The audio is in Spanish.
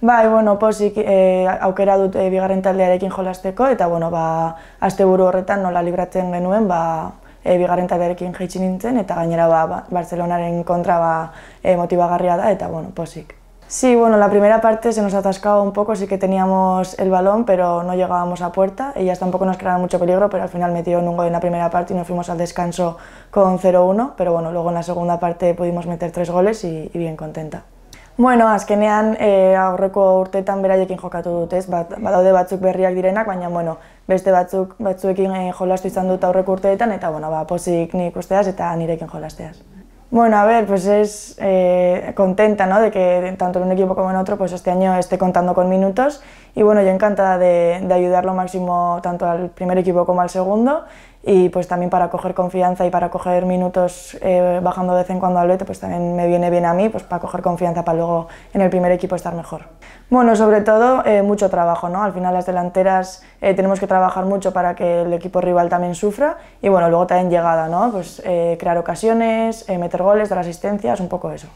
Bai, bueno, pozik aukera dut bigarren taldearekin jolasteko, eta bueno, asteburu horretan nola libratzen genuen, bigarren taldearekin jaitsi nintzen, eta gainera Barcelonaren kontra motivagarria da, eta bueno, pozik. Sí, bueno, la primera parte se nos atascaba un poco, sí que teníamos el balón, pero no llegábamos a puerta. Ellas tampoco nos creaban mucho peligro, pero al final metieron un gol en la primera parte y nos fuimos al descanso con 0-1. Pero bueno, luego en la segunda parte pudimos meter 3 goles y bien contenta. Bueno, azkenean aurreko urteetan beraiekin jokatu dut, ez? Badaude batzuk berriak direnak, baina bueno, beste batzuekin jolastu izan dut aurreko urteetan, eta bueno, pozik nik usteaz eta nirekin jolasteaz. Bueno, a ver, pues es contenta, ¿no? De que tanto en un equipo como en otro, pues este año esté contando con minutos. Y bueno, yo encantada de ayudar lo máximo tanto al primer equipo como al segundo. Y pues también para coger confianza y para coger minutos bajando de vez en cuando al Leté, pues también me viene bien a mí, pues para coger confianza para luego en el primer equipo estar mejor. Bueno, sobre todo mucho trabajo, ¿no? Al final las delanteras tenemos que trabajar mucho para que el equipo rival también sufra y bueno, luego también llegada, ¿no? Pues crear ocasiones, meter goles, dar asistencias, un poco eso.